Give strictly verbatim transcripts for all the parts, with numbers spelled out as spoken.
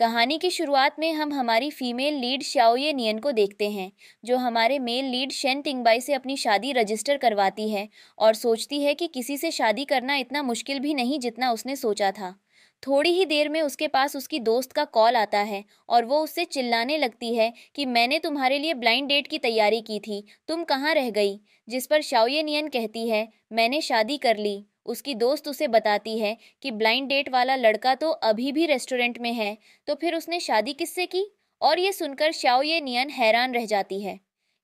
कहानी की शुरुआत में हम हमारी फीमेल लीड शाओ येनियन को देखते हैं, जो हमारे मेल लीड शेन टिंगबाई से अपनी शादी रजिस्टर करवाती है और सोचती है कि किसी से शादी करना इतना मुश्किल भी नहीं जितना उसने सोचा था। थोड़ी ही देर में उसके पास उसकी दोस्त का कॉल आता है और वो उससे चिल्लाने लगती है कि मैंने तुम्हारे लिए ब्लाइंड डेट की तैयारी की थी, तुम कहाँ रह गई। जिस पर शाओ येनियन कहती है मैंने शादी कर ली। उसकी दोस्त उसे बताती है कि ब्लाइंड डेट वाला लड़का तो अभी भी रेस्टोरेंट में है, तो फिर उसने शादी किससे की। और ये सुनकर शाओ येनियन हैरान रह जाती है।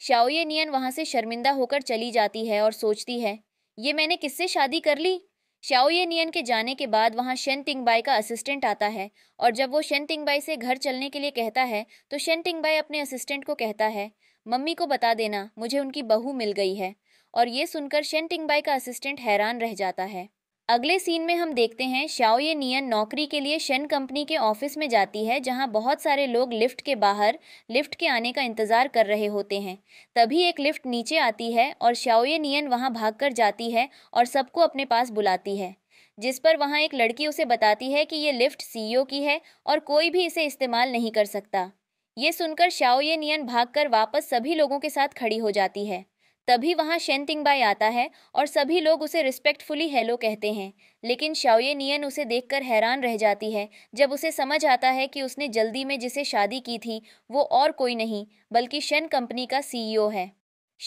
शाओ येनियन वहाँ से शर्मिंदा होकर चली जाती है और सोचती है ये मैंने किससे शादी कर ली। शाओ येनियन के जाने के बाद वहाँ शेन टिंगबाई का असिस्टेंट आता है और जब वो शेन टिंगबाई से घर चलने के लिए कहता है तो शेन टिंगबाई अपने असिस्टेंट को कहता है मम्मी को बता देना मुझे उनकी बहू मिल गई है। और ये सुनकर शेन टिंगबाई का असिस्टेंट हैरान रह जाता है। अगले सीन में हम देखते हैं शाओ येनियन नौकरी के लिए शेन कंपनी के ऑफिस में जाती है, जहां बहुत सारे लोग लिफ्ट के बाहर लिफ्ट के आने का इंतजार कर रहे होते हैं। तभी एक लिफ्ट नीचे आती है और शाओ येनियन वहां भागकर जाती है और सबको अपने पास बुलाती है, जिस पर वहां एक लड़की उसे बताती है कि ये लिफ्ट सीईओ की है और कोई भी इसे इस्तेमाल नहीं कर सकता। ये सुनकर शाओ येनियन भागकर वापस सभी लोगों के साथ खड़ी हो जाती है। तभी वहाँ शेन टिंगबाई आता है और सभी लोग उसे रिस्पेक्टफुली हेलो कहते हैं, लेकिन शाओ येनियन उसे देखकर हैरान रह जाती है जब उसे समझ आता है कि उसने जल्दी में जिसे शादी की थी वो और कोई नहीं बल्कि शेन कंपनी का सीईओ है।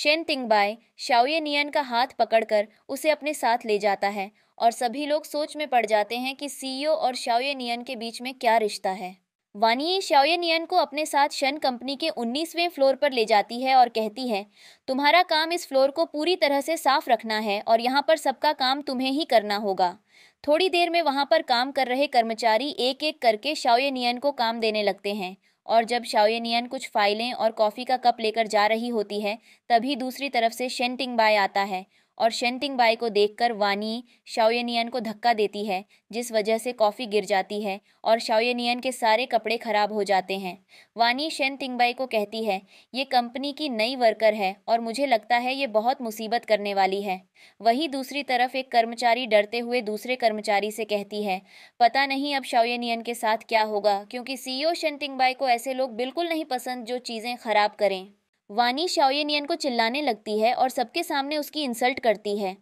शेन टिंगबाई शाओ येनियन का हाथ पकड़कर उसे अपने साथ ले जाता है और सभी लोग सोच में पड़ जाते हैं कि सीईओ और शाओ येनियन के बीच में क्या रिश्ता है। वानी शाओ येनियन को अपने साथ शेन कंपनी के उन्नीसवें फ्लोर पर ले जाती है और कहती है तुम्हारा काम इस फ्लोर को पूरी तरह से साफ रखना है और यहाँ पर सबका काम तुम्हें ही करना होगा। थोड़ी देर में वहाँ पर काम कर रहे कर्मचारी एक एक करके शाओ येनियन को काम देने लगते हैं और जब शाओ येनियन कुछ फाइलें और कॉफ़ी का कप लेकर जा रही होती है तभी दूसरी तरफ से शेन टिंगबाई आता है और शेन टिंगबाई को देखकर वानी शाओ येनियन को धक्का देती है, जिस वजह से कॉफ़ी गिर जाती है और शाओ येनियन के सारे कपड़े ख़राब हो जाते हैं। वानी शेन टिंगबाई को कहती है ये कंपनी की नई वर्कर है और मुझे लगता है ये बहुत मुसीबत करने वाली है। वहीं दूसरी तरफ एक कर्मचारी डरते हुए दूसरे कर्मचारी से कहती है पता नहीं अब शाओ येनियन के साथ क्या होगा, क्योंकि सीईओ शेन टिंगबाई को ऐसे लोग बिल्कुल नहीं पसंद जो चीज़ें ख़राब करें। वानी शाओ येनियन को चिल्लाने लगती है और सबके सामने उसकी इंसल्ट करती है।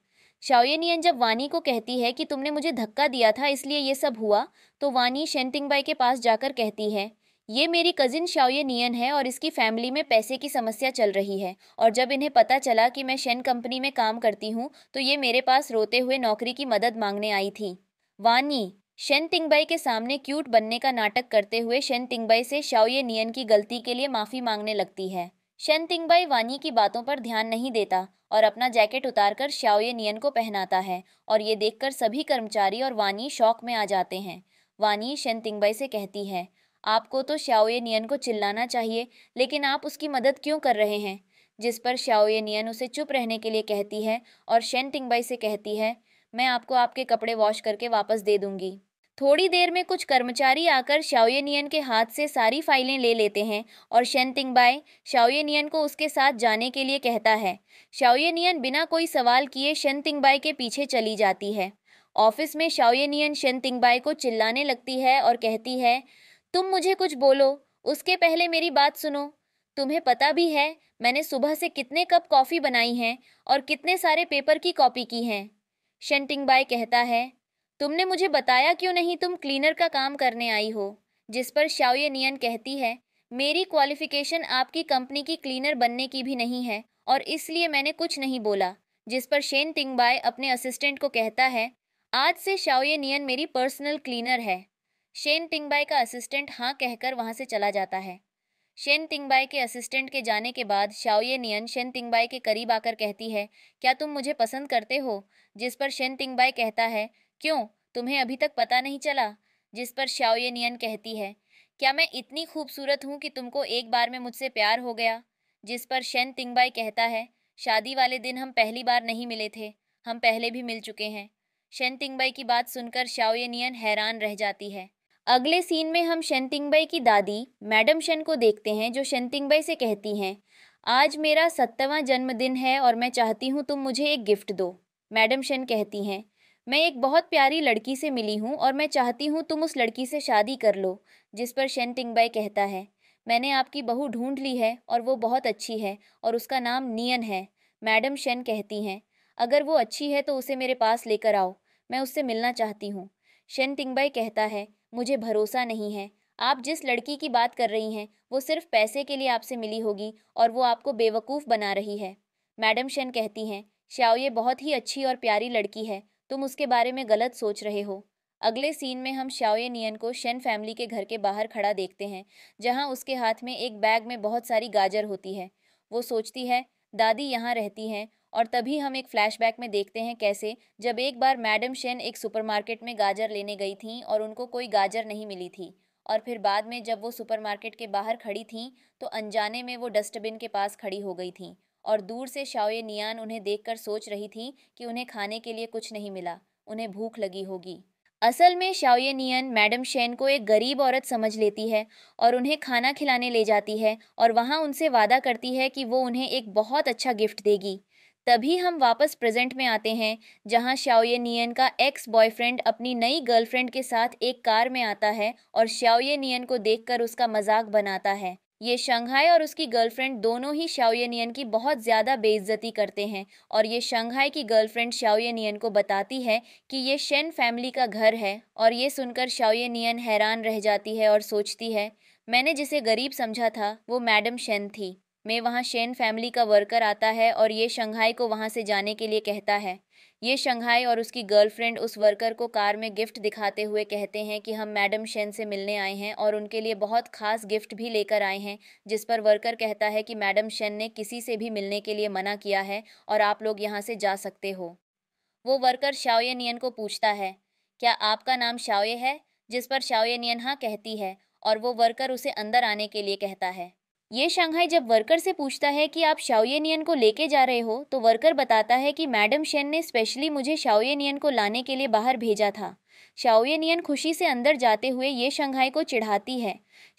शाओ येनियन जब वानी को कहती है कि तुमने मुझे धक्का दिया था इसलिए ये सब हुआ, तो वानी शेन टिंगबाई के पास जाकर कहती है ये मेरी कज़िन शाओ येनियन है और इसकी फैमिली में पैसे की समस्या चल रही है और जब इन्हें पता चला कि मैं शेन कंपनी में काम करती हूँ तो ये मेरे पास रोते हुए नौकरी की मदद मांगने आई थी। वानी शेन टिंगबाई के सामने क्यूट बनने का नाटक करते हुए शेन टिंगबाई से शाओ येनियन की गलती के लिए माफ़ी मांगने लगती है। शेन टिंगबाई वानी की बातों पर ध्यान नहीं देता और अपना जैकेट उतारकर शाओ येनियन को पहनाता है और ये देखकर सभी कर्मचारी और वानी शौक में आ जाते हैं। वानी शेन टिंगबाई से कहती है आपको तो शाओ येनियन को चिल्लाना चाहिए, लेकिन आप उसकी मदद क्यों कर रहे हैं। जिस पर शाओ येनियन उसे चुप रहने के लिए कहती है और शेन टिंगबाई से कहती है मैं आपको आपके कपड़े वॉश करके वापस दे दूँगी। थोड़ी देर में कुछ कर्मचारी आकर शाओ येनियन के हाथ से सारी फाइलें ले लेते हैं और शेन टिंगबाई शाओ येनियन को उसके साथ जाने के लिए कहता है। शाओ येनियन बिना कोई सवाल किए शेन टिंगबाई के पीछे चली जाती है। ऑफिस में शाओ येनियन शेन टिंगबाई को चिल्लाने लगती है और कहती है तुम मुझे कुछ बोलो उसके पहले मेरी बात सुनो। तुम्हें पता भी है मैंने सुबह से कितने कप कॉफ़ी बनाई हैं और कितने सारे पेपर की कॉपी की हैं। शेन टिंगबाई कहता है तुमने मुझे बताया क्यों नहीं तुम क्लीनर का काम करने आई हो। जिस पर शाओ येनियन कहती है मेरी क्वालिफिकेशन आपकी कंपनी की क्लीनर बनने की भी नहीं है और इसलिए मैंने कुछ नहीं बोला। जिस पर शेन टिंगबाई अपने असिस्टेंट को कहता है आज से शाओ येनियन मेरी पर्सनल क्लीनर है। शेन टिंगबाई का असिस्टेंट हाँ कहकर वहाँ से चला जाता है। शेन टिंगबाई के असिस्टेंट के जाने के बाद शाओ येनियन शेन टिंगबाई के करीब आकर कहती है क्या तुम मुझे पसंद करते हो। जिस पर शेन टिंगबाई कहता है क्यों तुम्हें अभी तक पता नहीं चला। जिस पर शाओ येनियन कहती है क्या मैं इतनी खूबसूरत हूँ कि तुमको एक बार में मुझसे प्यार हो गया। जिस पर शेन टिंगबाई कहता है शादी वाले दिन हम पहली बार नहीं मिले थे, हम पहले भी मिल चुके हैं। शेन टिंगबाई की बात सुनकर शाओ येनियन हैरान रह जाती है। अगले सीन में हम शेन टिंगबाई की दादी मैडम शेन को देखते हैं, जो शेन टिंगबाई से कहती हैं आज मेरा सत्तवां जन्मदिन है और मैं चाहती हूँ तुम मुझे एक गिफ्ट दो। मैडम शेन कहती हैं मैं एक बहुत प्यारी लड़की से मिली हूँ और मैं चाहती हूँ तुम उस लड़की से शादी कर लो। जिस पर शेन टिंगबाई कहता है, मैंने आपकी बहू ढूंढ ली है और वो बहुत अच्छी है और उसका नाम नियन है। मैडम शेन कहती हैं, अगर वो अच्छी है तो उसे मेरे पास लेकर आओ, मैं उससे मिलना चाहती हूँ। शेन टिंगबाई कहता है, मुझे भरोसा नहीं है। आप जिस लड़की की बात कर रही हैं वो सिर्फ पैसे के लिए आपसे मिली होगी और वो आपको बेवकूफ़ बना रही है। मैडम शेन कहती हैं, शाओ ये बहुत ही अच्छी और प्यारी लड़की है, तुम उसके बारे में गलत सोच रहे हो। अगले सीन में हम शाओ येनियन को शेन फैमिली के घर के बाहर खड़ा देखते हैं, जहां उसके हाथ में एक बैग में बहुत सारी गाजर होती है। वो सोचती है दादी यहाँ रहती हैं, और तभी हम एक फ्लैशबैक में देखते हैं कैसे जब एक बार मैडम शेन एक सुपरमार्केट में गाजर लेने गई थीं और उनको कोई गाजर नहीं मिली थी, और फिर बाद में जब वो सुपरमार्केट के बाहर खड़ी थीं तो अनजाने में वो डस्टबिन के पास खड़ी हो गई थीं, और दूर से शाओ येनियन उन्हें देखकर सोच रही थी कि उन्हें खाने के लिए कुछ नहीं मिला, उन्हें भूख लगी होगी। असल में शाओ येनियन मैडम शेन को एक गरीब औरत समझ लेती है और उन्हें खाना खिलाने ले जाती है और वहाँ उनसे वादा करती है कि वो उन्हें एक बहुत अच्छा गिफ्ट देगी। तभी हम वापस प्रेजेंट में आते हैं, जहाँ शाओ येनियन का एक्स बॉयफ्रेंड अपनी नई गर्लफ्रेंड के साथ एक कार में आता है और शाओ येनियन को देखकर उसका मजाक बनाता है। ये शंघाई और उसकी गर्लफ्रेंड दोनों ही शाओ येनियन की बहुत ज़्यादा बेइज्जती करते हैं, और ये शंघाई की गर्लफ्रेंड शाओ येनियन को बताती है कि ये शेन फैमिली का घर है, और ये सुनकर शाओ येनियन हैरान रह जाती है और सोचती है, मैंने जिसे गरीब समझा था वो मैडम शेन थी। मैं वहाँ शेन फैमिली का वर्कर आता है और ये शंघाई को वहाँ से जाने के लिए कहता है। ये शंघाई और उसकी गर्लफ्रेंड उस वर्कर को कार में गिफ्ट दिखाते हुए कहते हैं कि हम मैडम शेन से मिलने आए हैं और उनके लिए बहुत खास गिफ्ट भी लेकर आए हैं, जिस पर वर्कर कहता है कि मैडम शेन ने किसी से भी मिलने के लिए मना किया है और आप लोग यहाँ से जा सकते हो। वो वर्कर शाओ येनियन को पूछता है, क्या आपका नाम शाओये है? जिस पर शाओ येनियन हाँ कहती है और वो वर्कर उसे अंदर आने के लिए कहता है। ये शंघाई जब वर्कर से पूछता है कि आप शाओ येनियन को लेके जा रहे हो, तो वर्कर बताता है कि मैडम शेन ने स्पेशली मुझे शाओ येनियन को लाने के लिए बाहर भेजा था। शाओ येनियन खुशी से अंदर जाते हुए ये शंघाई को चिढ़ाती है।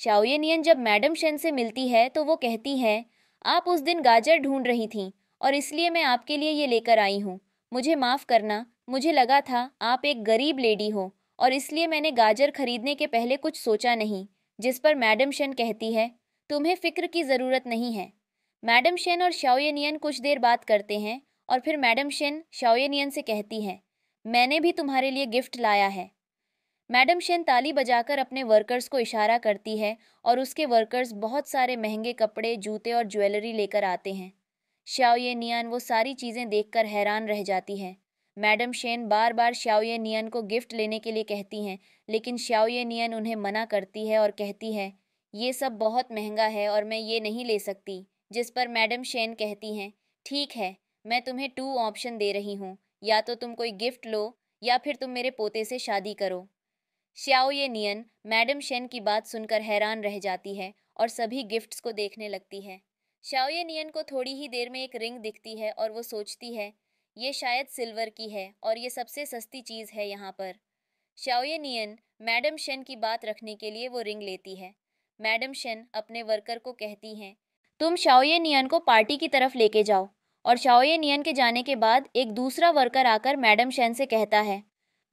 शाओ येनियन जब मैडम शेन से मिलती है तो वो कहती है, आप उस दिन गाजर ढूंढ रही थीं और इसलिए मैं आपके लिए ये लेकर आई हूँ, मुझे माफ़ करना, मुझे लगा था आप एक गरीब लेडी हो और इसलिए मैंने गाजर खरीदने के पहले कुछ सोचा नहीं। जिस पर मैडम शेन कहती है, तुम्हें फ़िक्र की ज़रूरत नहीं है। मैडम शेन और शाओ येनियन कुछ देर बात करते हैं और फिर मैडम शेन शाओ येनियन से कहती हैं, मैंने भी तुम्हारे लिए गिफ्ट लाया है। मैडम शेन ताली बजाकर अपने वर्कर्स को इशारा करती है और उसके वर्कर्स बहुत सारे महंगे कपड़े, जूते और ज्वेलरी लेकर आते हैं। शाओ येनियन वो सारी चीज़ें देखकर हैरान रह जाती है। मैडम शेन बार बार शाओ येनियन को गिफ्ट लेने के लिए कहती हैं, लेकिन शाओ येनियन उन्हें मना करती है और कहती है, ये सब बहुत महंगा है और मैं ये नहीं ले सकती। जिस पर मैडम शेन कहती हैं, ठीक है, मैं तुम्हें टू ऑप्शन दे रही हूँ, या तो तुम कोई गिफ्ट लो या फिर तुम मेरे पोते से शादी करो। शाओ येनियन मैडम शेन की बात सुनकर हैरान रह जाती है और सभी गिफ्ट्स को देखने लगती है। शाओ येनियन को थोड़ी ही देर में एक रिंग दिखती है और वो सोचती है, ये शायद सिल्वर की है और ये सबसे सस्ती चीज़ है यहाँ पर। शाओ येनियन मैडम शेन की बात रखने के लिए वो रिंग लेती है। मैडम शेन अपने वर्कर को कहती हैं, तुम शाओ येनियन को पार्टी की तरफ लेके जाओ। और शाओ येनियन के जाने के बाद एक दूसरा वर्कर आकर मैडम शेन से कहता है,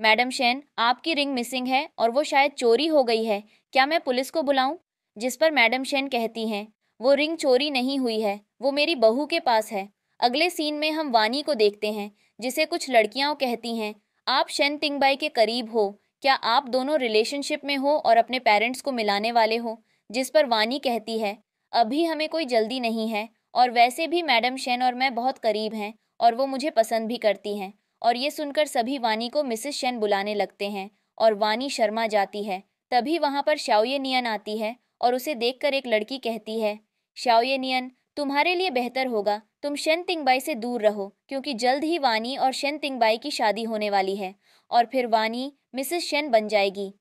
मैडम शेन आपकी रिंग मिसिंग है और वो शायद चोरी हो गई है, क्या मैं पुलिस को बुलाऊं? जिस पर मैडम शेन कहती हैं, वो रिंग चोरी नहीं हुई है, वो मेरी बहू के पास है। अगले सीन में हम वानी को देखते हैं, जिसे कुछ लड़कियाँ कहती हैं, आप शेन टिंगबाई के करीब हो, क्या आप दोनों रिलेशनशिप में हो और अपने पेरेंट्स को मिलाने वाले हो? जिस पर वानी कहती है, अभी हमें कोई जल्दी नहीं है और वैसे भी मैडम शेन और मैं बहुत करीब हैं और वो मुझे पसंद भी करती हैं। और ये सुनकर सभी वानी को मिसेस शेन बुलाने लगते हैं और वानी शर्मा जाती है। तभी वहाँ पर शाओ येनियन आती है और उसे देखकर एक लड़की कहती है, शाओ येनियन तुम्हारे लिए बेहतर होगा तुम शेन टिंगबाई से दूर रहो, क्योंकि जल्द ही वानी और शेन टिंगबाई की शादी होने वाली है और फिर वानी मिसेस शेन बन जाएगी।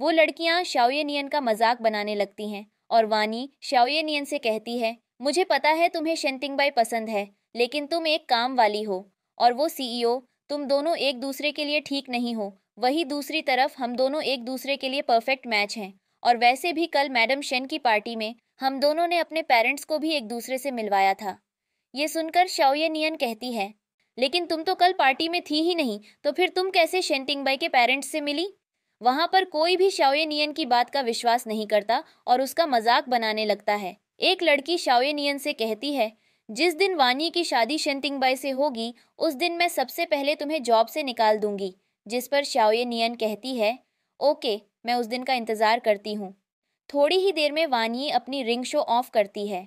वो लड़कियां शाओ येनियन का मजाक बनाने लगती हैं और वानी शाओ येनियन से कहती है, मुझे पता है तुम्हें शेन टिंगबाई पसंद है, लेकिन तुम एक काम वाली हो और वो सीईओ, तुम दोनों एक दूसरे के लिए ठीक नहीं हो। वहीं दूसरी तरफ हम दोनों एक दूसरे के लिए परफेक्ट मैच हैं और वैसे भी कल मैडम शेन की पार्टी में हम दोनों ने अपने पेरेंट्स को भी एक दूसरे से मिलवाया था। ये सुनकर शाओ येनियन कहती है, लेकिन तुम तो कल पार्टी में थी ही नहीं, तो फिर तुम कैसे शेन टिंगबाई के पेरेंट्स से मिली? वहाँ पर कोई भी शाओ येनियन की बात का विश्वास नहीं करता और उसका मजाक बनाने लगता है। एक लड़की शाओ येनियन से कहती है, जिस दिन वानी की शादी शेन टिंगबाई से होगी उस दिन मैं सबसे पहले तुम्हें जॉब से निकाल दूंगी, जिस पर शाओ येनियन कहती है, ओके मैं उस दिन का इंतज़ार करती हूँ। थोड़ी ही देर में वानी अपनी रिंग शो ऑफ करती है।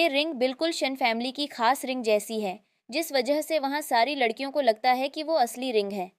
ये रिंग बिल्कुल शेन फैमिली की खास रिंग जैसी है, जिस वजह से वहाँ सारी लड़कियों को लगता है कि वो असली रिंग है।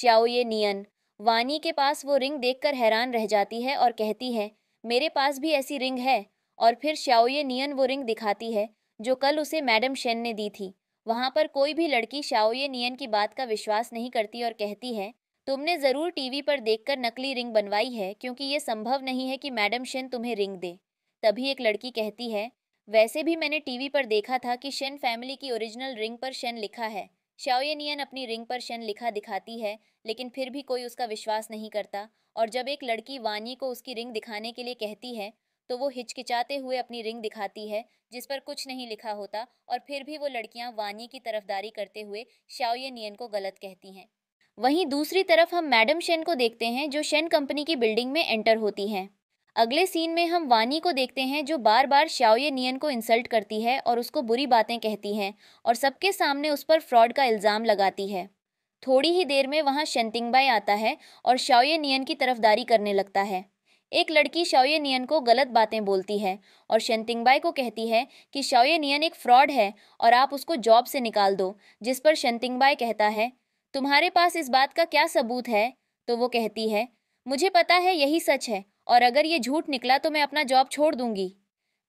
शाओ येनियन वानी के पास वो रिंग देखकर हैरान रह जाती है और कहती है, मेरे पास भी ऐसी रिंग है। और फिर शाओ येनियन वो रिंग दिखाती है जो कल उसे मैडम शेन ने दी थी। वहाँ पर कोई भी लड़की शाओ येनियन की बात का विश्वास नहीं करती और कहती है, तुमने ज़रूर टीवी पर देखकर नकली रिंग बनवाई है, क्योंकि ये संभव नहीं है कि मैडम शेन तुम्हें रिंग दे। तभी एक लड़की कहती है, वैसे भी मैंने टीवी पर देखा था कि शेन फैमिली की ओरिजिनल रिंग पर शेन लिखा है। शाओ येनियन अपनी रिंग पर शेन लिखा दिखाती है, लेकिन फिर भी कोई उसका विश्वास नहीं करता। और जब एक लड़की वानी को उसकी रिंग दिखाने के लिए कहती है तो वो हिचकिचाते हुए अपनी रिंग दिखाती है, जिस पर कुछ नहीं लिखा होता, और फिर भी वो लड़कियां वानी की तरफदारी करते हुए शाओ येनियन को गलत कहती हैं। वहीं दूसरी तरफ हम मैडम शेन को देखते हैं जो शेन कंपनी की बिल्डिंग में एंटर होती हैं। अगले सीन में हम वानी को देखते हैं जो बार बार शाओ येनियन को इंसल्ट करती है और उसको बुरी बातें कहती हैं और सबके सामने उस पर फ्रॉड का इल्ज़ाम लगाती है। थोड़ी ही देर में वहाँ शेन टिंगबाई आता है और शाओ येनियन की तरफदारी करने लगता है। एक लड़की शाओ येनियन को गलत बातें बोलती है और शेन टिंगबाई को कहती है कि शाओ येनियन एक फ्रॉड है और आप उसको जॉब से निकाल दो, जिस पर शेन टिंगबाई कहता है, तुम्हारे पास इस बात का क्या सबूत है? तो वो कहती है, मुझे पता है यही सच है और अगर ये झूठ निकला तो मैं अपना जॉब छोड़ दूंगी।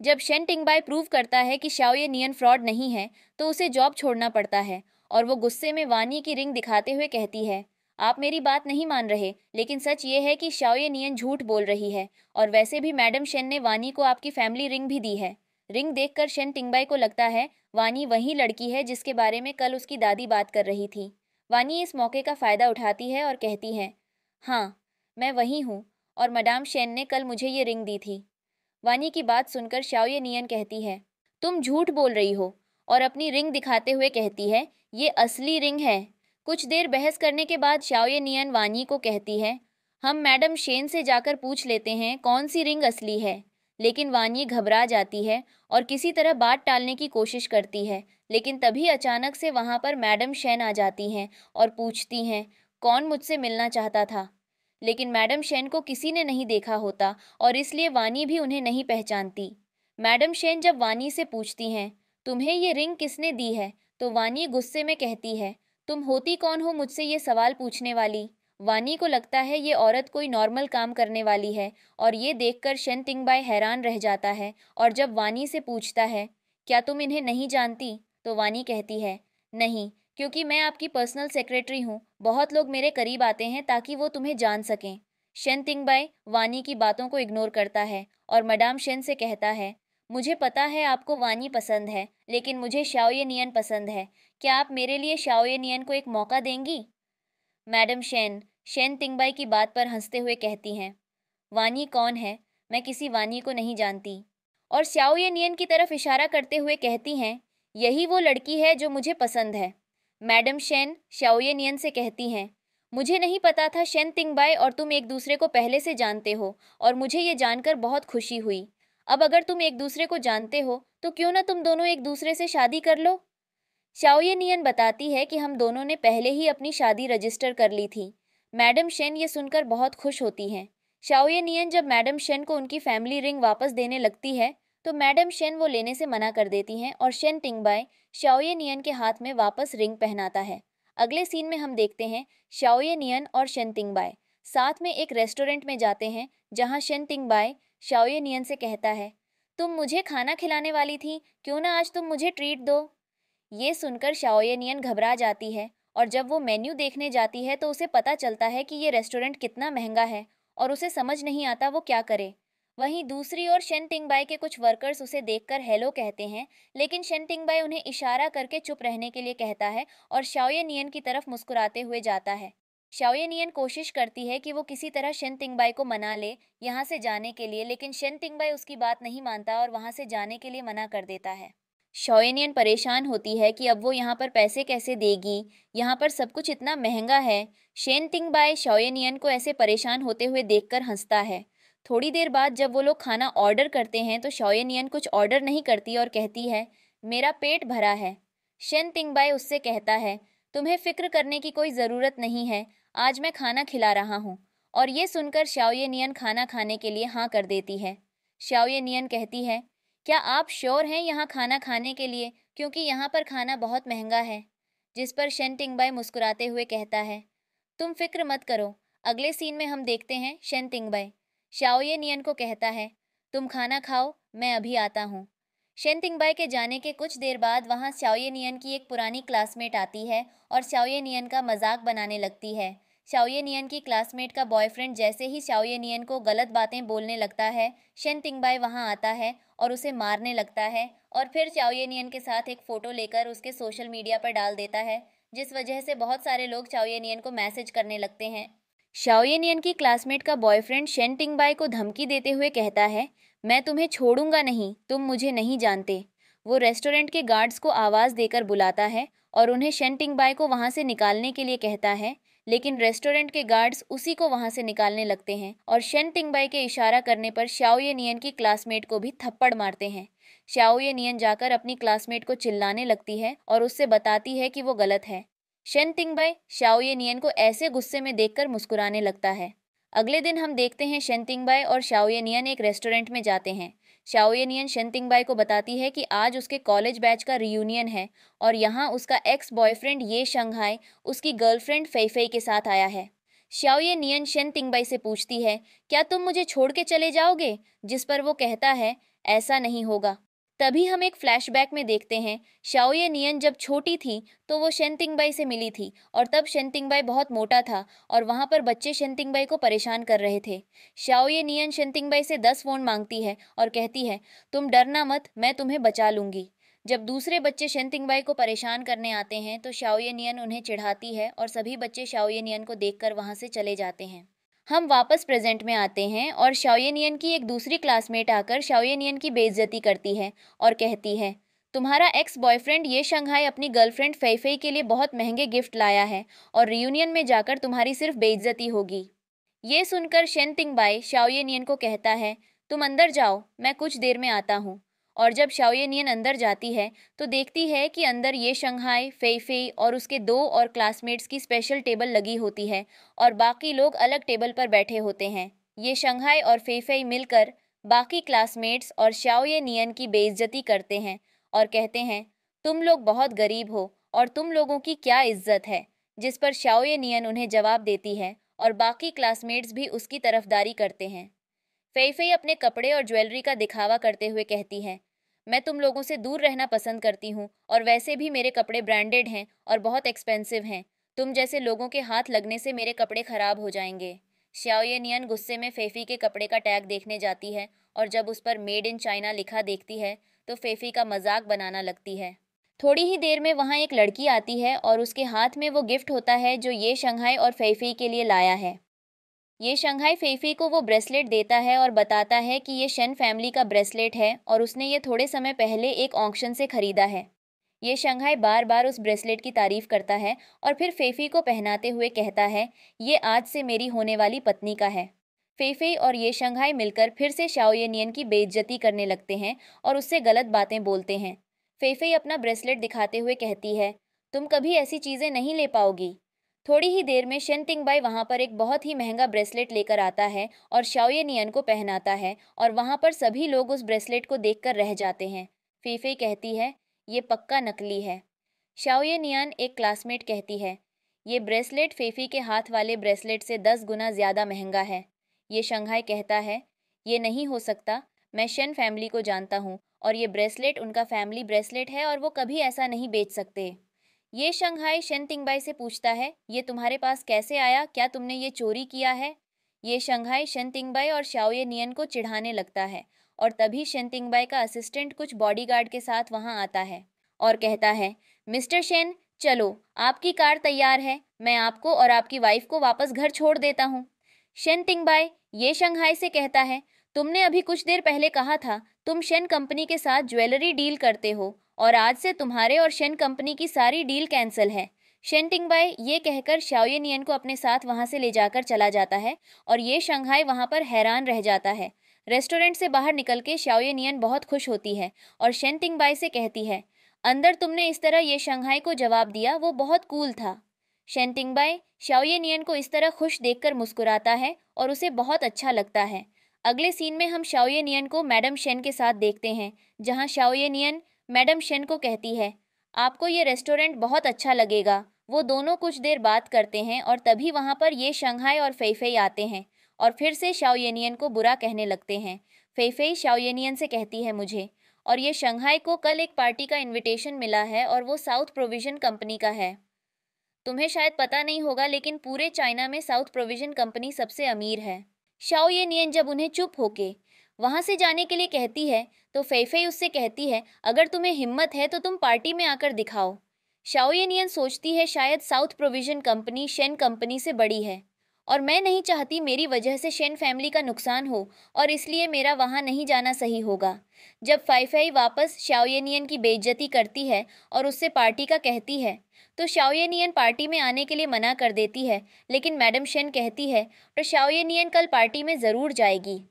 जब शेन टिंगबाई प्रूव करता है कि शाओ येनियन फ्रॉड नहीं है तो उसे जॉब छोड़ना पड़ता है और वो गुस्से में वानी की रिंग दिखाते हुए कहती है, आप मेरी बात नहीं मान रहे, लेकिन सच ये है कि शाओ येनियन झूठ बोल रही है और वैसे भी मैडम शेन ने वानी को आपकी फैमिली रिंग भी दी है। रिंग देखकर शेन टिंगबाई को लगता है वानी वही लड़की है जिसके बारे में कल उसकी दादी बात कर रही थी। वानी इस मौके का फ़ायदा उठाती है और कहती है, हाँ मैं वही हूँ और मैडम शेन ने कल मुझे ये रिंग दी थी। वानी की बात सुनकर शाओ येनियन कहती है, तुम झूठ बोल रही हो, और अपनी रिंग दिखाते हुए कहती है, ये असली रिंग है। कुछ देर बहस करने के बाद शाओ येनियन वानी को कहती है, हम मैडम शेन से जाकर पूछ लेते हैं कौन सी रिंग असली है। लेकिन वानी घबरा जाती है और किसी तरह बात टालने की कोशिश करती है, लेकिन तभी अचानक से वहाँ पर मैडम शेन आ जाती हैं और पूछती हैं, कौन मुझसे मिलना चाहता था? लेकिन मैडम शेन को किसी ने नहीं देखा होता और इसलिए वानी भी उन्हें नहीं पहचानती। मैडम शेन जब वानी से पूछती हैं, तुम्हें ये रिंग किसने दी है? तो वानी गुस्से में कहती है, तुम होती कौन हो मुझसे ये सवाल पूछने वाली? वानी को लगता है ये औरत कोई नॉर्मल काम करने वाली है और ये देखकर शेन टिंगबाई हैरान रह जाता है और जब वानी से पूछता है, क्या तुम इन्हें नहीं जानती? तो वानी कहती है, नहीं, क्योंकि मैं आपकी पर्सनल सेक्रेटरी हूँ, बहुत लोग मेरे करीब आते हैं ताकि वो तुम्हें जान सकें। शेन टिंगबाई वानी की बातों को इग्नोर करता है और मैडम शेन से कहता है, मुझे पता है आपको वानी पसंद है, लेकिन मुझे शाओ येनियन पसंद है, क्या आप मेरे लिए शाओ येनियन को एक मौका देंगी? मैडम शेन शेन टिंगबाई की बात पर हंसते हुए कहती हैं, वानी कौन है? मैं किसी वानी को नहीं जानती। और शाओ येनियन की तरफ इशारा करते हुए कहती हैं, यही वो लड़की है जो मुझे पसंद है। मैडम शेन शाओ येनियन से कहती हैं, मुझे नहीं पता था शेन टिंगबाई और तुम एक दूसरे को पहले से जानते हो और मुझे ये जानकर बहुत खुशी हुई। अब अगर तुम एक दूसरे को जानते हो तो क्यों ना तुम दोनों एक दूसरे से शादी कर लो। शाओ येनियन बताती है कि हम दोनों ने पहले ही अपनी शादी रजिस्टर कर ली थी। मैडम शेन ये सुनकर बहुत खुश होती हैं। शाओ येनियन जब मैडम शेन को उनकी फैमिली रिंग वापस देने लगती है तो मैडम शेन वो लेने से मना कर देती हैं और शेन टिंगबाई शाओ येनियन के हाथ में वापस रिंग पहनाता है। अगले सीन में हम देखते हैं शाओ येनियन और शेन टिंगबाई साथ में एक रेस्टोरेंट में जाते हैं, जहाँ शेन टिंगबाई शाओ येनियन से कहता है, तुम मुझे खाना खिलाने वाली थी, क्यों ना आज तुम मुझे ट्रीट दो। ये सुनकर शाओ येनियन घबरा जाती है और जब वो मेन्यू देखने जाती है तो उसे पता चलता है कि ये रेस्टोरेंट कितना महंगा है और उसे समझ नहीं आता वो क्या करे। वहीं दूसरी ओर शेन टिंगबाई के कुछ वर्कर्स उसे देखकर हेलो कहते हैं, लेकिन शेन टिंगबाई उन्हें इशारा करके चुप रहने के लिए कहता है और शाओ येनियन की तरफ मुस्कुराते हुए जाता है। शाओ येनियन कोशिश करती है कि वो किसी तरह शेन टिंगबाई को मना ले यहाँ से जाने के लिए, लेकिन शेन टिंगबाई उसकी बात नहीं मानता और वहाँ से जाने के लिए मना कर देता है। शाओ येनियन परेशान होती है कि अब वो यहाँ पर पैसे कैसे देगी, यहाँ पर सब कुछ इतना महंगा है। शेन टिंगबाई शाओ येनियन को ऐसे परेशान होते हुए देखकर हंसता है। थोड़ी देर बाद जब वो लोग खाना ऑर्डर करते हैं तो शाओ येनियन कुछ ऑर्डर नहीं करती और कहती है, मेरा पेट भरा है। शेन टिंगबाई उससे कहता है, तुम्हें फिक्र करने की कोई ज़रूरत नहीं है, आज मैं खाना खिला रहा हूँ। और ये सुनकर शाओ येनियन खाना खाने के लिए हाँ कर देती है। शाओ येनियन कहती है, क्या आप श्योर हैं यहाँ खाना खाने के लिए, क्योंकि यहाँ पर खाना बहुत महंगा है। जिस पर शेन टिंगबाई मुस्कुराते हुए कहता है, तुम फिक्र मत करो, अगले सीन में हम देखते हैं। शेन टिंगबाई शाओ येनियन को कहता है, तुम खाना खाओ, मैं अभी आता हूँ। शेन टिंगबाई के जाने के कुछ देर बाद वहाँ शाओ येनियन की एक पुरानी क्लासमेट आती है और शाओ येनियन का मजाक बनाने लगती है। शाओ येनियन की क्लासमेट का बॉयफ्रेंड जैसे ही शाओ येनियन को गलत बातें बोलने लगता है, शेन टिंगबाई वहाँ आता है और उसे मारने लगता है और फिर शाओ येनियन के साथ एक फ़ोटो लेकर उसके सोशल मीडिया पर डाल देता है, जिस वजह से बहुत सारे लोग शाओ येनियन को मैसेज करने लगते हैं। शाओ येनियन की क्लासमेट का बॉयफ्रेंड शेन टिंगबाई को धमकी देते हुए कहता है, मैं तुम्हें छोड़ूंगा नहीं, तुम मुझे नहीं जानते। वो रेस्टोरेंट के गार्ड्स को आवाज़ देकर बुलाता है और उन्हें शेन टिंगबाई को वहाँ से निकालने के लिए कहता है, लेकिन रेस्टोरेंट के गार्ड्स उसी को वहाँ से निकालने लगते हैं और शेन टिंगबाई के इशारा करने पर शाओ येनियन की क्लासमेट को भी थप्पड़ मारते हैं। शाओ येनियन जाकर अपनी क्लासमेट को चिल्लाने लगती है और उससे बताती है कि वो गलत है। शेन टिंगबाई शाओ येनियन को ऐसे गुस्से में देखकर मुस्कुराने लगता है। अगले दिन हम देखते हैं शेन टिंगबाई और शाओ येनियन एक रेस्टोरेंट में जाते हैं। शाओ येनियन शेन टिंगबाई को बताती है कि आज उसके कॉलेज बैच का रियूनियन है और यहाँ उसका एक्स बॉयफ्रेंड ये शंघाई उसकी गर्लफ्रेंड फेफेई के साथ आया है। शाओ येनियन शेन टिंगबाई से पूछती है, क्या तुम मुझे छोड़ के चले जाओगे। जिस पर वो कहता है, ऐसा नहीं होगा। तभी हम एक फ्लैशबैक में देखते हैं, शाओ येनियन जब छोटी थी तो वो शेन टिंगबाई से मिली थी और तब शेन टिंगबाई बहुत मोटा था और वहाँ पर बच्चे शेन टिंगबाई को परेशान कर रहे थे। शाओ येनियन शेन टिंगबाई से दस फोन मांगती है और कहती है, तुम डरना मत, मैं तुम्हें बचा लूँगी। जब दूसरे बच्चे शेन टिंगबाई को परेशान करने आते हैं तो शाओ येनियन उन्हें चिढ़ाती है और सभी बच्चे शाओ येनियन को देख कर वहाँ से चले जाते हैं। हम वापस प्रेजेंट में आते हैं और शाओ येनियन की एक दूसरी क्लासमेट आकर शाओ येनियन की बेइज्जती करती है और कहती है, तुम्हारा एक्स बॉयफ्रेंड ये शंघाई अपनी गर्लफ्रेंड फेफेई के लिए बहुत महंगे गिफ्ट लाया है और रियूनियन में जाकर तुम्हारी सिर्फ बेइज्जती होगी। ये सुनकर शेन टिंगबाई शाओ येनियन को कहता है, तुम अंदर जाओ, मैं कुछ देर में आता हूँ। और जब शाओ येनियन अंदर जाती है तो देखती है कि अंदर ये शंघाई, फेफेई और उसके दो और क्लासमेट्स की स्पेशल टेबल लगी होती है और बाकी लोग अलग टेबल पर बैठे होते हैं। ये शंघाई और फेफेई मिलकर बाकी क्लासमेट्स और शाओ येनियन की बेइज्जती करते हैं और कहते हैं, तुम लोग बहुत गरीब हो और तुम लोगों की क्या इज्जत है। जिस पर शाओ येनियन उन्हें जवाब देती है और बाकी क्लासमेट्स भी उसकी तरफदारी करते हैं। फेफेई अपने कपड़े और ज्वेलरी का दिखावा करते हुए कहती है, मैं तुम लोगों से दूर रहना पसंद करती हूँ और वैसे भी मेरे कपड़े ब्रांडेड हैं और बहुत एक्सपेंसिव हैं। तुम जैसे लोगों के हाथ लगने से मेरे कपड़े ख़राब हो जाएंगे। शाओ येनियन गुस्से में फेफी के कपड़े का टैग देखने जाती है और जब उस पर मेड इन चाइना लिखा देखती है तो फेफी का मजाक बनाना लगती है। थोड़ी ही देर में वहाँ एक लड़की आती है और उसके हाथ में वो गिफ्ट होता है जो ये शंघाई और फेफी के लिए लाया है। ये शंघाई फेफेई को वो ब्रेसलेट देता है और बताता है कि ये शेन फैमिली का ब्रेसलेट है और उसने ये थोड़े समय पहले एक ऑक्शन से खरीदा है। ये शंघाई बार बार उस ब्रेसलेट की तारीफ करता है और फिर फेफेई को पहनाते हुए कहता है, ये आज से मेरी होने वाली पत्नी का है। फेफेई और ये शंघाई मिलकर फिर से शाओ येनियन की बेइज्जती करने लगते हैं और उससे गलत बातें बोलते हैं। फेफेई अपना ब्रेसलेट दिखाते हुए कहती है, तुम कभी ऐसी चीज़ें नहीं ले पाओगी। थोड़ी ही देर में शेन टिंगबाई वहाँ पर एक बहुत ही महंगा ब्रेसलेट लेकर आता है और शाओ येनियन को पहनाता है और वहाँ पर सभी लोग उस ब्रेसलेट को देखकर रह जाते हैं। फेफेई कहती है, ये पक्का नकली है। शाओ येनियन एक क्लासमेट कहती है, ये ब्रेसलेट फेफेई के हाथ वाले ब्रेसलेट से दस गुना ज़्यादा महंगा है। ये शंघाई कहता है, ये नहीं हो सकता, मैं शेन फैमिली को जानता हूँ और ये ब्रेसलेट उनका फैमिली ब्रेसलेट है और वो कभी ऐसा नहीं बेच सकते। ये शंघाई शेन टिंगबाई से पूछता है, ये तुम्हारे पास कैसे आया, क्या तुमने ये चोरी किया है। ये शंघाई शेन टिंगबाई और शाओ येनियन को चिढ़ाने लगता है और तभी शेन टिंगबाई का असिस्टेंट कुछ बॉडीगार्ड के साथ वहां आता है और कहता है, मिस्टर शेन, चलो आपकी कार तैयार है, मैं आपको और आपकी वाइफ को वापस घर छोड़ देता हूँ। शेन टिंगबाई ये शंघाई से कहता है, तुमने अभी कुछ देर पहले कहा था तुम शेन कंपनी के साथ ज्वेलरी डील करते हो और आज से तुम्हारे और शेन कंपनी की सारी डील कैंसिल है। शेन टिंगबाई ये कहकर शाओ येनियन को अपने साथ वहाँ से ले जाकर चला जाता है और ये शंघाई वहाँ पर हैरान रह जाता है। रेस्टोरेंट से बाहर निकल के शाओ येनियन बहुत खुश होती है और शेन टिंगबाई से कहती है, अंदर तुमने इस तरह ये शंघाई को जवाब दिया, वो बहुत कूल था। शेन टिंगबाई शाओ येनियन को इस तरह खुश देखकर मुस्कुराता है और उसे बहुत अच्छा लगता है। अगले सीन में हम शाओ येनियन को मैडम शेन के साथ देखते हैं, जहाँ शाओ येनियन मैडम शेन को कहती है, आपको ये रेस्टोरेंट बहुत अच्छा लगेगा। वो दोनों कुछ देर बात करते हैं और तभी वहाँ पर ये शंघाई और फेफेई आते हैं और फिर से शाओ येनियन को बुरा कहने लगते हैं। फेफेई शाओ येनियन से कहती है, मुझे और ये शंघाई को कल एक पार्टी का इनविटेशन मिला है और वो साउथ प्रोविजन कंपनी का है। तुम्हें शायद पता नहीं होगा, लेकिन पूरे चाइना में साउथ प्रोविजन कंपनी सबसे अमीर है। शाओ येनियन जब उन्हें चुप होके वहाँ से जाने के लिए कहती है तो फेफेई उससे कहती है, अगर तुम्हें हिम्मत है तो तुम पार्टी में आकर दिखाओ। शाओ येनियन सोचती है, शायद south provision company Shen company से बड़ी है और मैं नहीं चाहती मेरी वजह से शेन फैमिली का नुकसान हो और इसलिए मेरा वहाँ नहीं जाना सही होगा। जब फेफेई वापस शाओ येनियन की बेइज्जती करती है और उससे पार्टी का कहती है तो शाओ येनियन पार्टी में आने के लिए मना कर देती है, लेकिन मैडम शेन कहती है तो शाओ येनियन कल पार्टी में ज़रूर जाएगी।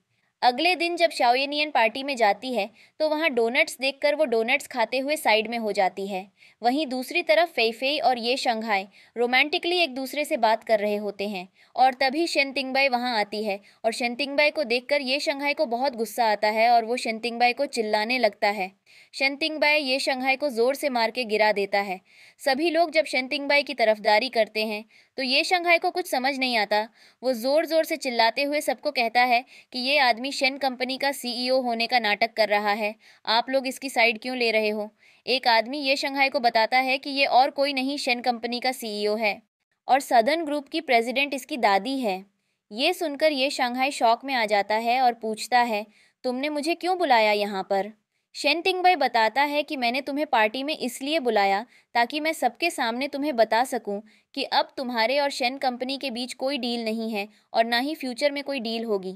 अगले दिन जब शाओ येनियन पार्टी में जाती है तो वहाँ डोनट्स देखकर वो डोनट्स खाते हुए साइड में हो जाती है। वहीं दूसरी तरफ फेफेई और ये शंघाई रोमांटिकली एक दूसरे से बात कर रहे होते हैं और तभी शेन टिंगबाई वहाँ आती है और शेन टिंगबाई को देखकर ये शंघाई को बहुत गुस्सा आता है और वो शेन टिंगबाई को चिल्लाने लगता है। शेन टिंगबाई ये शंघाई को ज़ोर से मार के गिरा देता है। सभी लोग जब शेन टिंगबाई की तरफदारी करते हैं तो ये शंघाई को कुछ समझ नहीं आता। वो ज़ोर ज़ोर से चिल्लाते हुए सबको कहता है कि ये आदमी शेन कंपनी का सीईओ होने का नाटक कर रहा है, आप लोग इसकी साइड क्यों ले रहे हो। एक आदमी ये शंघाई को बताता है कि ये और कोई नहीं शेन कंपनी का सीईओ है और सदर्न ग्रुप की प्रेजिडेंट इसकी दादी है। ये सुनकर ये शंघाई शॉक में आ जाता है और पूछता है, तुमने मुझे क्यों बुलाया यहाँ पर। शेन टिंगबाई बताता है कि मैंने तुम्हें पार्टी में इसलिए बुलाया ताकि मैं सबके सामने तुम्हें बता सकूं कि अब तुम्हारे और शेन कंपनी के बीच कोई डील नहीं है और ना ही फ्यूचर में कोई डील होगी।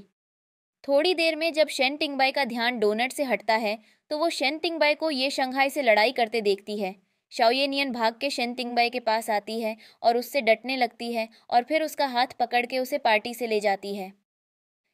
थोड़ी देर में जब शेन टिंगबाई का ध्यान डोनट से हटता है तो वो शेन टिंगबाई को ये शंघाई से लड़ाई करते देखती है। शाओ येनियन भाग के शेन टिंगबाई के पास आती है और उससे डटने लगती है और फिर उसका हाथ पकड़ के उसे पार्टी से ले जाती है।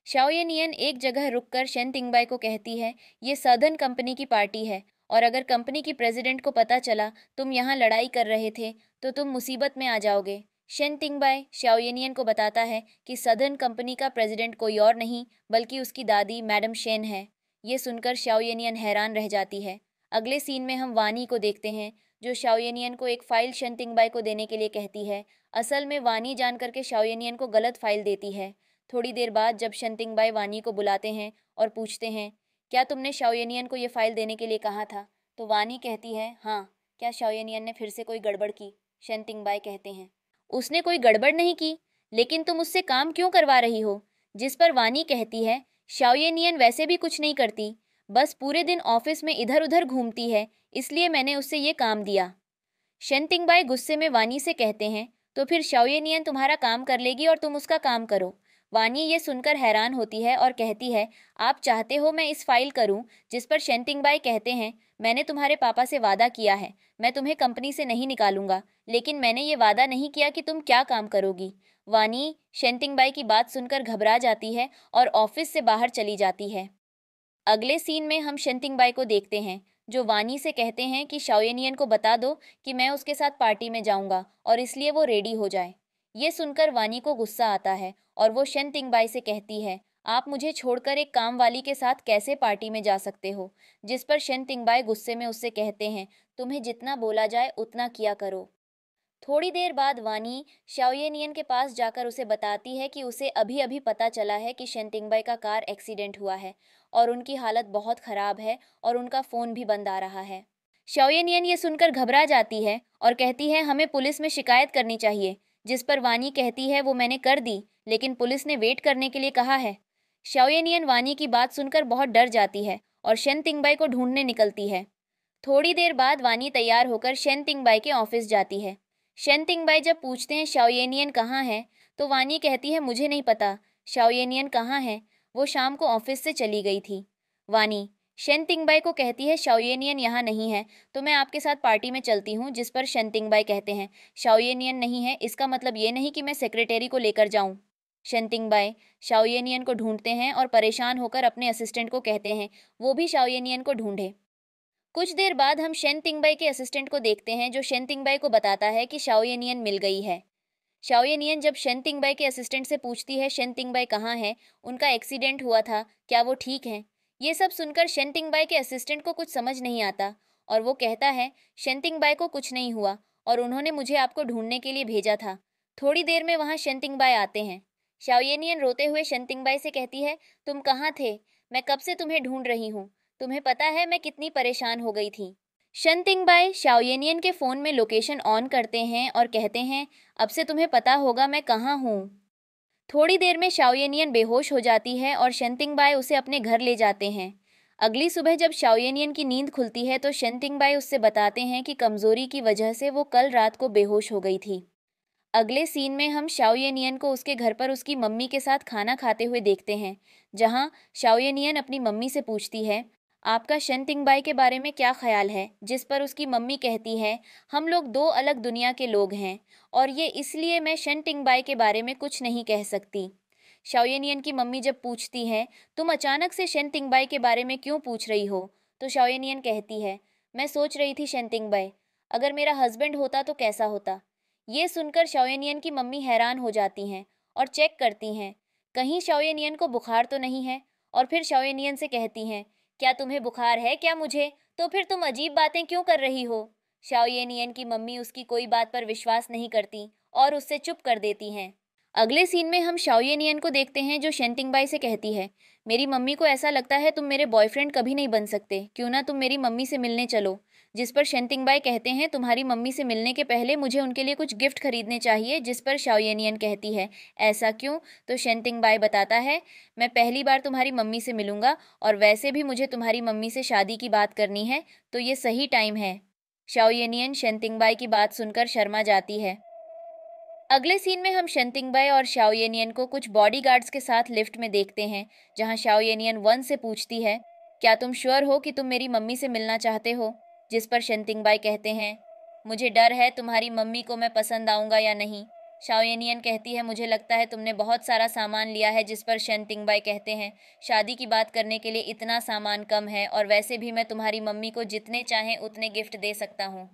शाओ येनियन एक जगह रुककर शेन टिंगबाई को कहती है, ये सदर्न कंपनी की पार्टी है और अगर कंपनी की प्रेसिडेंट को पता चला तुम यहाँ लड़ाई कर रहे थे तो तुम मुसीबत में आ जाओगे। शेन टिंगबाई शाओ येनियन को बताता है कि सदर्न कंपनी का प्रेसिडेंट कोई और नहीं बल्कि उसकी दादी मैडम शेन है। ये सुनकर शाओ येनियन हैरान रह जाती है। अगले सीन में हम वानी को देखते हैं, जो शाओ येनियन को एक फ़ाइल शेन टिंगबाई को देने के लिए कहती है। असल में वानी जान करके शाओ येनियन को गलत फ़ाइल देती है। थोड़ी देर बाद जब शेन टिंगबाई वानी को बुलाते हैं और पूछते हैं, क्या तुमने शाओ येनियन को ये फ़ाइल देने के लिए कहा था, तो वानी कहती है, हाँ। क्या शाओ येनियन ने फिर से कोई गड़बड़ की। शेन टिंगबाई कहते हैं, उसने कोई गड़बड़ नहीं की, लेकिन तुम उससे काम क्यों करवा रही हो। जिस पर वानी कहती है, शाओ येनियन वैसे भी कुछ नहीं करती, बस पूरे दिन ऑफिस में इधर उधर घूमती है, इसलिए मैंने उससे ये काम दिया। शेन टिंगबाई गुस्से में वानी से कहते हैं, तो फिर शाओ येनियन तुम्हारा काम कर लेगी और तुम उसका काम करो। वानी ये सुनकर हैरान होती है और कहती है, आप चाहते हो मैं इस फाइल करूं। जिस पर शेन टिंगबाई कहते हैं, मैंने तुम्हारे पापा से वादा किया है, मैं तुम्हें कंपनी से नहीं निकालूंगा, लेकिन मैंने ये वादा नहीं किया कि तुम क्या काम करोगी। वानी शेन टिंगबाई की बात सुनकर घबरा जाती है और ऑफिस से बाहर चली जाती है। अगले सीन में हम शेन टिंगबाई को देखते हैं, जो वानी से कहते हैं कि शाओ येनियन को बता दो कि मैं उसके साथ पार्टी में जाऊँगा और इसलिए वो रेडी हो जाए। ये सुनकर वानी को गुस्सा आता है और वो शेन टिंगबाई से कहती है, आप मुझे छोड़कर एक काम वाली के साथ कैसे पार्टी में जा सकते हो। जिस पर शेन टिंगबाई गुस्से में उससे कहते हैं, तुम्हें जितना बोला जाए उतना किया करो। थोड़ी देर बाद वानी शाओ येनियन के पास जाकर उसे बताती है कि उसे अभी अभी पता चला है कि शेन टिंगबाई का कार एक्सीडेंट हुआ है और उनकी हालत बहुत ख़राब है और उनका फ़ोन भी बंद आ रहा है। शाओ येनियन ये सुनकर घबरा जाती है और कहती है, हमें पुलिस में शिकायत करनी चाहिए। जिस पर वानी कहती है, वो मैंने कर दी, लेकिन पुलिस ने वेट करने के लिए कहा है। शाओ येनियन वानी की बात सुनकर बहुत डर जाती है और शेन टिंगबाई को ढूंढने निकलती है। थोड़ी देर बाद वानी तैयार होकर शेन टिंगबाई के ऑफिस जाती है। शेन टिंगबाई जब पूछते हैं शाओ येनियन कहाँ है, तो वानी कहती है, मुझे नहीं पता शाओ येनियन कहाँ है, वो शाम को ऑफिस से चली गई थी। वानी शेन टिंगबाई को कहती है शाओ येनियन यहाँ नहीं है तो मैं आपके साथ पार्टी में चलती हूँ, जिस पर शेन टिंगबाई कहते हैं शाओ येनियन नहीं है इसका मतलब ये नहीं कि मैं सेक्रेटरी को लेकर जाऊँ। शेन टिंगबाई शाओ येनियन को ढूंढते हैं और परेशान होकर अपने असिस्टेंट को कहते हैं वो भी शाओ येनियन को ढूंढे। कुछ देर बाद हम शेन टिंगबाई के असिस्टेंट को देखते हैं जो शेन टिंगबाई को बताता है कि शाओ येनियन मिल गई है। शाओ येनियन जब शेन टिंगबाई के असिस्टेंट से पूछती है शेन टिंगबाई कहाँ है, उनका एक्सीडेंट हुआ था, क्या वो ठीक हैं। ये सब सुनकर शेन टिंगबाई के असिस्टेंट को कुछ समझ नहीं आता और वो कहता है शेन टिंगबाई को कुछ नहीं हुआ और उन्होंने मुझे आपको ढूंढने के लिए भेजा था। थोड़ी देर में वहाँ शेन टिंगबाई आते हैं। शाओ येनियन रोते हुए शेन टिंगबाई से कहती है तुम कहाँ थे, मैं कब से तुम्हें ढूंढ रही हूँ, तुम्हें पता है मैं कितनी परेशान हो गई थी। शेन टिंगबाई शाओ येनियन के फ़ोन में लोकेशन ऑन करते हैं और कहते हैं अब से तुम्हें पता होगा मैं कहाँ हूँ। थोड़ी देर में शाओ येनियन बेहोश हो जाती है और शेन टिंगबाई उसे अपने घर ले जाते हैं। अगली सुबह जब शाओ येनियन की नींद खुलती है तो शेन टिंगबाई उससे बताते हैं कि कमज़ोरी की वजह से वो कल रात को बेहोश हो गई थी। अगले सीन में हम शाओ येनियन को उसके घर पर उसकी मम्मी के साथ खाना खाते हुए देखते हैं, जहाँ शाओ येनियन अपनी मम्मी से पूछती है आपका शेन टिंगबाई के बारे में क्या ख्याल है, जिस पर उसकी मम्मी कहती है हम लोग दो अलग दुनिया के लोग हैं और ये इसलिए मैं शेन टिंगबाई के बारे में कुछ नहीं कह सकती। शाओ येनियन की मम्मी जब पूछती है तुम अचानक से शेन टिंगबाई के बारे में क्यों पूछ रही हो, तो शाओ येनियन कहती है मैं सोच रही थी शेन टिंगबाई अगर मेरा हस्बैंड होता तो कैसा होता। ये सुनकर शाओ येनियन की मम्मी हैरान हो जाती हैं और चेक करती हैं कहीं शाओ येनियन को बुखार तो नहीं है और फिर शाओ येनियन से कहती हैं क्या तुम्हें बुखार है क्या मुझे, तो फिर तुम अजीब बातें क्यों कर रही हो। शाओ येनियन की मम्मी उसकी कोई बात पर विश्वास नहीं करती और उससे चुप कर देती हैं। अगले सीन में हम शाओ येनियन को देखते हैं जो शेन टिंगबाई से कहती है मेरी मम्मी को ऐसा लगता है तुम मेरे बॉयफ्रेंड कभी नहीं बन सकते, क्यों ना तुम मेरी मम्मी से मिलने चलो, जिस पर शेन टिंगबाई कहते हैं तुम्हारी मम्मी से मिलने के पहले मुझे उनके लिए कुछ गिफ्ट खरीदने चाहिए, जिस पर शाओ येनियन कहती है ऐसा क्यों, तो शेन टिंगबाई बताता है मैं पहली बार तुम्हारी मम्मी से मिलूँगा और वैसे भी मुझे तुम्हारी मम्मी से शादी की बात करनी है तो ये सही टाइम है। शाओ येनियन शेन टिंगबाई की बात सुनकर शर्मा जाती है। अगले सीन में हम शेन टिंगबाई और शाओ येनियन को कुछ बॉडीगार्ड्स के साथ लिफ्ट में देखते हैं, जहां शाओ येनियन वन से पूछती है क्या तुम श्योर हो कि तुम मेरी मम्मी से मिलना चाहते हो, जिस पर शेन टिंगबाई कहते हैं मुझे डर है तुम्हारी मम्मी को मैं पसंद आऊँगा या नहीं। शाओ येनियन कहती है मुझे लगता है तुमने बहुत सारा सामान लिया है, जिस पर शेन टिंगबाई कहते हैं शादी की बात करने के लिए इतना सामान कम है और वैसे भी मैं तुम्हारी मम्मी को जितने चाहें उतने गिफ्ट दे सकता हूँ।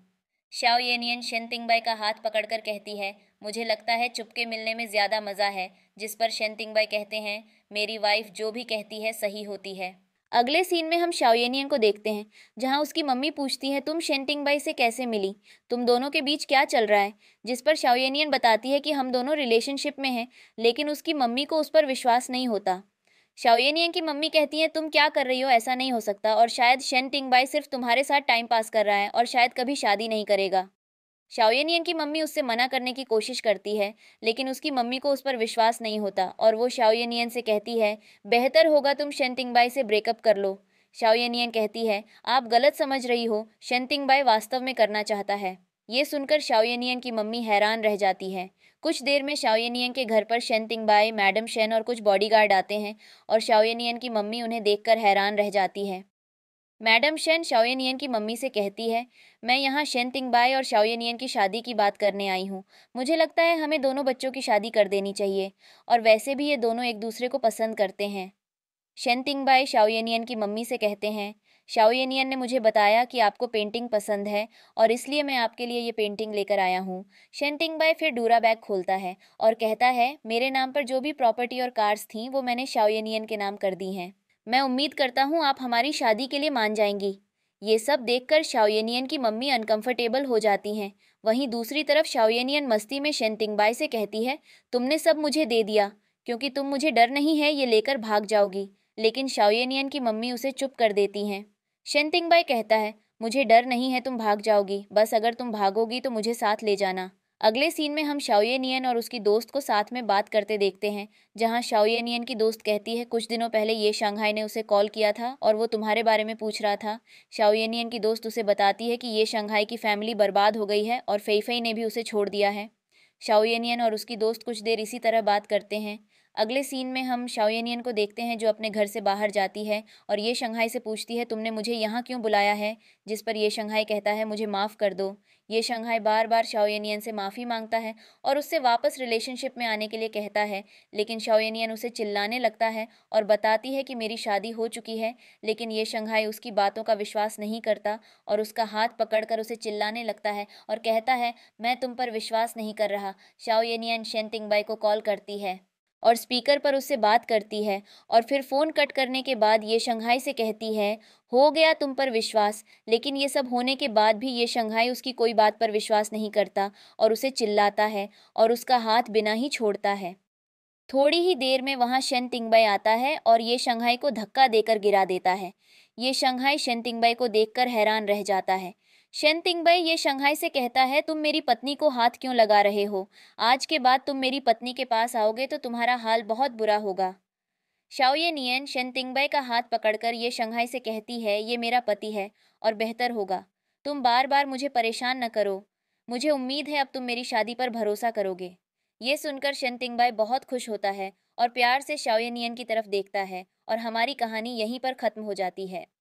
शाओ येनियन शेन टिंगबाई का हाथ पकड़कर कहती है मुझे लगता है चुपके मिलने में ज़्यादा मज़ा है, जिस पर शेन टिंगबाई कहते हैं मेरी वाइफ जो भी कहती है सही होती है। अगले सीन में हम शाओ येनियन को देखते हैं जहां उसकी मम्मी पूछती है तुम शेन टिंगबाई से कैसे मिली, तुम दोनों के बीच क्या चल रहा है, जिस पर शाओ येनियन बताती है कि हम दोनों रिलेशनशिप में हैं, लेकिन उसकी मम्मी को उस पर विश्वास नहीं होता। शाओ येनियन की मम्मी कहती है तुम क्या कर रही हो, ऐसा नहीं हो सकता और शायद शेन टिंगबाई सिर्फ तुम्हारे साथ टाइम पास कर रहा है और शायद कभी शादी नहीं करेगा। शाओ येनियन की मम्मी उससे मना करने की कोशिश करती है लेकिन उसकी मम्मी को उस पर विश्वास नहीं होता और वो शाओ येनियन से कहती है बेहतर होगा तुम शेन टिंगबाई से ब्रेकअप कर लो। शाओ येनियन कहती है आप गलत समझ रही हो, शेन टिंगबाई वास्तव में करना चाहता है। ये सुनकर शाओ येनियन की मम्मी हैरान रह जाती है। कुछ देर में शाओ येनियन के घर पर शेन टिंगबाई, मैडम शेन और कुछ बॉडीगार्ड आते हैं और शाओ येनियन की मम्मी उन्हें देखकर हैरान रह जाती है। मैडम शेन शाओ येनियन की मम्मी से कहती है मैं यहाँ शेन टिंगबाई और शाओ येनियन की शादी की बात करने आई हूँ, मुझे लगता है हमें दोनों बच्चों की शादी कर देनी चाहिए और वैसे भी ये दोनों एक दूसरे को पसंद करते हैं। शेन टिंगबाई शाओ येनियन की मम्मी से कहते हैं शाओ येनियन ने मुझे बताया कि आपको पेंटिंग पसंद है और इसलिए मैं आपके लिए ये पेंटिंग लेकर आया हूँ। शेन टिंगबाई फिर डूरा बैग खोलता है और कहता है मेरे नाम पर जो भी प्रॉपर्टी और कार्स थीं वो मैंने शाओ येनियन के नाम कर दी हैं, मैं उम्मीद करता हूँ आप हमारी शादी के लिए मान जाएंगी। ये सब देखकर शाओ येनियन की मम्मी अनकंफर्टेबल हो जाती हैं। वहीं दूसरी तरफ शाओ येनियन मस्ती में शेन टिंगबाई से कहती है तुमने सब मुझे दे दिया क्योंकि तुम मुझे डर नहीं है ये लेकर भाग जाओगी, लेकिन शाओ येनियन की मम्मी उसे चुप कर देती हैं। शेन टिंगबाई कहता है मुझे डर नहीं है तुम भाग जाओगी, बस अगर तुम भागोगी तो मुझे साथ ले जाना। अगले सीन में हम शाओ येनियन और उसकी दोस्त को साथ में बात करते देखते हैं, जहां शाओ येनियन की दोस्त कहती है कुछ दिनों पहले ये शंघाई ने उसे कॉल किया था और वो तुम्हारे बारे में पूछ रहा था। शाओ येनियन की दोस्त उसे बताती है कि ये शंघाई की फैमिली बर्बाद हो गई है और फेफेई ने भी उसे छोड़ दिया है। शाओ येनियन और उसकी दोस्त कुछ देर इसी तरह बात करते हैं। अगले सीन में हम शाओ येनियन को देखते हैं जो अपने घर से बाहर जाती है और ये शंघाई से पूछती है तुमने मुझे यहाँ क्यों बुलाया है, जिस पर ये शंघाई कहता है मुझे माफ़ कर दो। ये शंघाई बार बार शाओ येनियन से माफ़ी मांगता है और उससे वापस रिलेशनशिप में आने के लिए कहता है, लेकिन शाओ येनियन उसे चिल्लाने लगता है और बताती है कि मेरी शादी हो चुकी है, लेकिन ये शंघाई उसकी बातों का विश्वास नहीं करता और उसका हाथ पकड़कर उसे चिल्लाने लगता है और कहता है मैं तुम पर विश्वास नहीं कर रहा। शाओ येनियन शेन टिंगबाई को कॉल करती है और स्पीकर पर उससे बात करती है और फिर फ़ोन कट करने के बाद ये शंघाई से कहती है हो गया तुम पर विश्वास, लेकिन ये सब होने के बाद भी ये शंघाई उसकी कोई बात पर विश्वास नहीं करता और उसे चिल्लाता है और उसका हाथ बिना ही छोड़ता है। थोड़ी ही देर में वहाँ शेन टिंगबाई आता है और ये शंघाई को धक्का देकर गिरा देता है। ये शंघाई शेन टिंगबाई को देखकर हैरान रह जाता है। शेन टिंगबाई ये शंघाई से कहता है तुम मेरी पत्नी को हाथ क्यों लगा रहे हो, आज के बाद तुम मेरी पत्नी के पास आओगे तो तुम्हारा हाल बहुत बुरा होगा। शाओ येनियन शेन टिंगबाई का हाथ पकड़कर ये शंघाई से कहती है ये मेरा पति है और बेहतर होगा, तुम बार बार मुझे परेशान न करो, मुझे उम्मीद है अब तुम मेरी शादी पर भरोसा करोगे। ये सुनकर शेन टिंगबाई बहुत खुश होता है और प्यार से शाओ येनियन की तरफ देखता है और हमारी कहानी यहीं पर ख़त्म हो जाती है।